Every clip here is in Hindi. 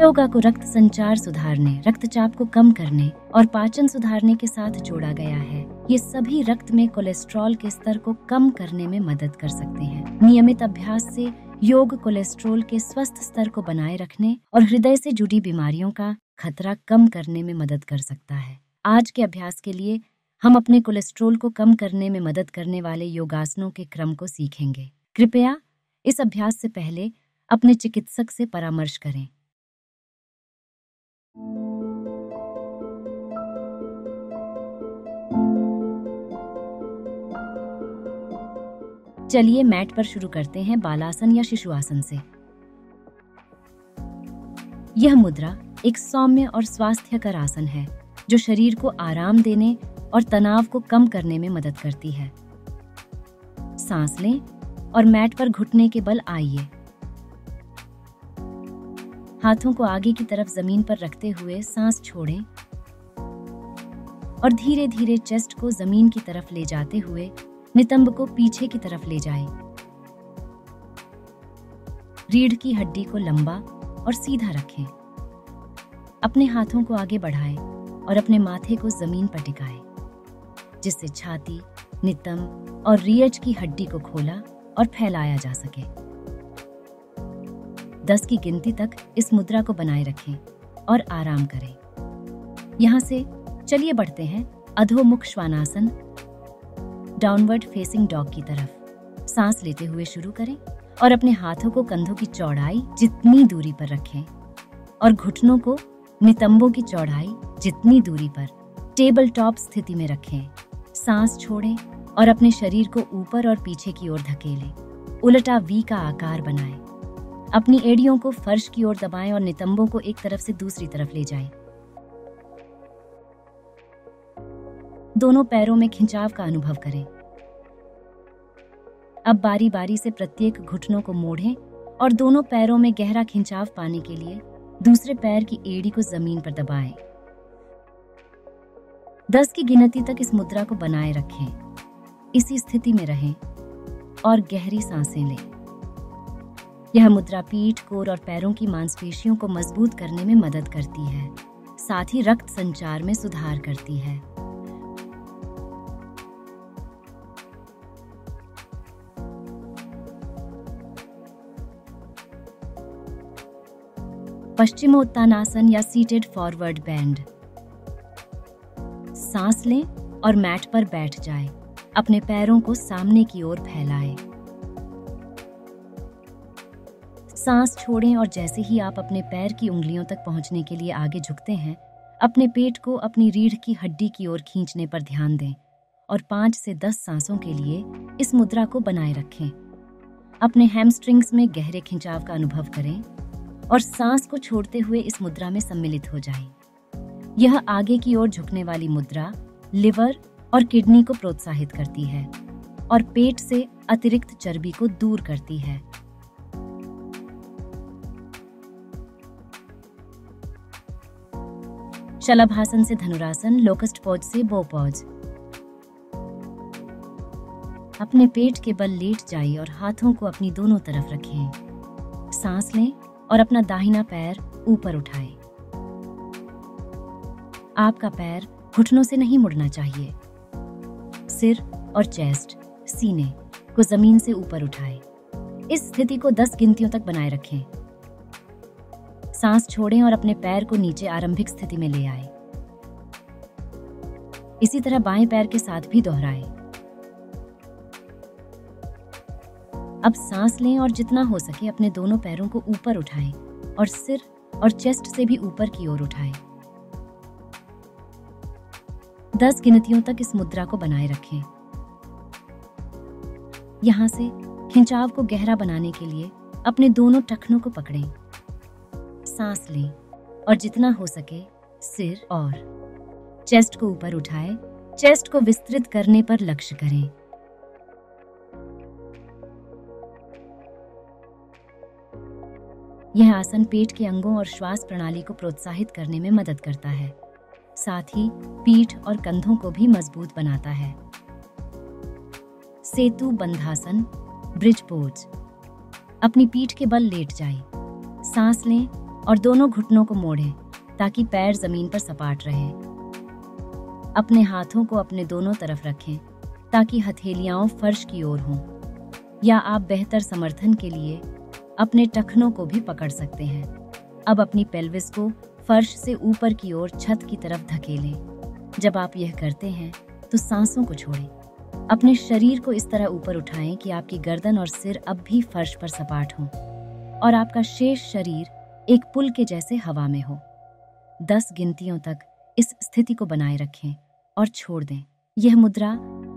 योगा को रक्त संचार सुधारने, रक्तचाप को कम करने और पाचन सुधारने के साथ जोड़ा गया है। ये सभी रक्त में कोलेस्ट्रॉल के स्तर को कम करने में मदद कर सकते हैं। नियमित अभ्यास से योग कोलेस्ट्रॉल के स्वस्थ स्तर को बनाए रखने और हृदय से जुड़ी बीमारियों का खतरा कम करने में मदद कर सकता है। आज के अभ्यास के लिए हम अपने कोलेस्ट्रॉल को कम करने में मदद करने वाले योगासनों के क्रम को सीखेंगे। कृपया इस अभ्यास से पहले अपने चिकित्सक से परामर्श करें। चलिए मैट पर शुरू करते हैं बालासन या शिशुआसन से। यह मुद्रा एक सौम्य और स्वास्थ्यकर आसन है जो शरीर को आराम देने और तनाव को कम करने में मदद करती है। सांस लें और मैट पर घुटने के बल आइए। हाथों को आगे की तरफ जमीन पर रखते हुए सांस छोड़ें और धीरे धीरे चेस्ट को जमीन की तरफ ले जाते हुए नितंब को पीछे की तरफ ले जाएं। रीढ़ की हड्डी को लंबा और सीधा रखें। अपने हाथों को आगे बढ़ाएं और अपने माथे को जमीन पर टिकाएं, जिससे छाती, नितंब और रीढ़ की हड्डी को खोला और फैलाया जा सके। 10 की गिनती तक इस मुद्रा को बनाए रखें और आराम करें। यहाँ से चलिए बढ़ते हैं अधोमुख श्वानासन, डाउनवर्ड फेसिंग डॉग की तरफ। सांस लेते हुए शुरू करें और अपने हाथों को कंधों की चौड़ाई जितनी दूरी पर रखें और घुटनों को नितंबों की चौड़ाई जितनी दूरी पर टेबल टॉप स्थिति में रखें। सांस छोड़ें और अपने शरीर को ऊपर और पीछे की ओर धकेलें। उल्टा वी का आकार बनाएं। अपनी एड़ियों को फर्श की ओर दबाएं और नितंबों को एक तरफ से दूसरी तरफ ले जाएं। दोनों पैरों में खिंचाव का अनुभव करें। अब बारी बारी से प्रत्येक घुटनों को मोड़ें और दोनों पैरों में गहरा खिंचाव पाने के लिए दूसरे पैर की एड़ी को जमीन पर दबाएं। 10 की गिनती तक इस मुद्रा को बनाए रखें। इसी स्थिति में रहें और गहरी सांसें लें। यह मुद्रा पीठ, कोर और पैरों की मांसपेशियों को मजबूत करने में मदद करती है, साथ ही रक्त संचार में सुधार करती है। पश्चिमोत्तानासन या सीटेड फॉरवर्ड बेंड। सांस लें और मैट पर बैठ जाएं। अपने पैरों को सामने की ओर फैलाएं। सांस छोड़ें और जैसे ही आप अपने पैर की उंगलियों तक पहुंचने के लिए आगे झुकते हैं, अपने पेट को अपनी रीढ़ की हड्डी की ओर खींचने पर ध्यान दें और 5 से 10 सांसों के लिए इस मुद्रा को बनाए रखें। अपने हैमस्ट्रिंग्स में गहरे खिंचाव का अनुभव करें और सांस को छोड़ते हुए इस मुद्रा में सम्मिलित हो जाएं। यह आगे की ओर झुकने वाली मुद्रा लिवर और किडनी को प्रोत्साहित करती है और पेट से अतिरिक्त चर्बी को दूर करती है। शलभासन से धनुरासन, लोकस्ट पॉज से बो पॉज। अपने पेट के बल लेट जाइए और हाथों को अपनी दोनों तरफ रखें। सांस लें और अपना दाहिना पैर ऊपर उठाएं। आपका पैर घुटनों से नहीं मुड़ना चाहिए। सिर और चेस्ट, सीने को जमीन से ऊपर उठाएं। इस स्थिति को 10 गिनतियों तक बनाए रखें। सांस छोड़ें और अपने पैर को नीचे आरंभिक स्थिति में ले आएं। इसी तरह बाएं पैर के साथ भी दोहराएं। अब सांस लें और जितना हो सके अपने दोनों पैरों को ऊपर उठाएं और सिर और चेस्ट से भी ऊपर की ओर उठाएं। 10 गिनतियों तक इस मुद्रा को बनाए रखें। यहाँ से खिंचाव को गहरा बनाने के लिए अपने दोनों टखनों को पकड़ें। सांस लें और जितना हो सके सिर और चेस्ट को ऊपर उठाएं। चेस्ट को विस्तृत करने पर लक्ष्य करें। यह आसन पेट के अंगों और श्वास प्रणाली को प्रोत्साहित करने में मदद करता है, साथ ही पीठ और कंधों को भी मजबूत बनाता है। Setu Bandhasana, bridge pose. अपनी पीठ के बल लेट जाएं। सांस लें और दोनों घुटनों को मोड़ें ताकि पैर जमीन पर सपाट रहे। अपने हाथों को अपने दोनों तरफ रखें ताकि हथेलियां फर्श की ओर हों, या आप बेहतर समर्थन के लिए अपने टखनों को भी पकड़ सकते हैं। अब अपनी पेल्विस को फर्श से ऊपर की ओर छत की तरफ धकेलें। जब आप यह करते हैं तो सांसों को छोड़ें। अपने शरीर को इस तरह ऊपर उठाएं कि आपकी गर्दन और सिर अब भी फर्श पर सपाट हों और आपका शेष शरीर एक पुल के जैसे हवा में हो। 10 गिनतियों तक इस स्थिति को बनाए रखें और छोड़ दें। यह मुद्रा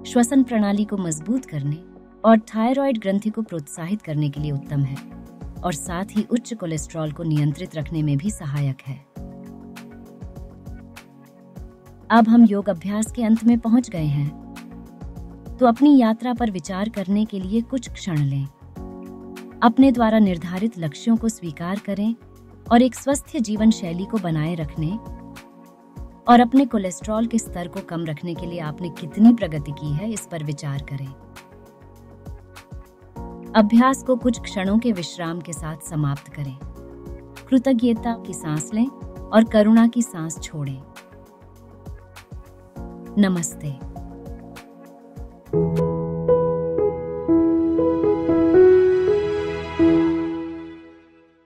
श्वसन प्रणाली को मजबूत करने और थायराइड ग्रंथि को प्रोत्साहित करने के लिए उत्तम है और साथ ही उच्च कोलेस्ट्रॉल को नियंत्रित रखने में भी सहायक है। अब हम योग अभ्यास के अंत में पहुंच गए हैं, तो अपनी यात्रा पर विचार करने के लिए कुछ क्षण लें। अपने द्वारा निर्धारित लक्ष्यों को स्वीकार करें और एक स्वस्थ जीवन शैली को बनाए रखने और अपने कोलेस्ट्रॉल के स्तर को कम रखने के लिए आपने कितनी प्रगति की है, इस पर विचार करें। अभ्यास को कुछ क्षणों के विश्राम के साथ समाप्त करें। कृतज्ञता की सांस लें और करुणा की सांस छोड़ें। नमस्ते।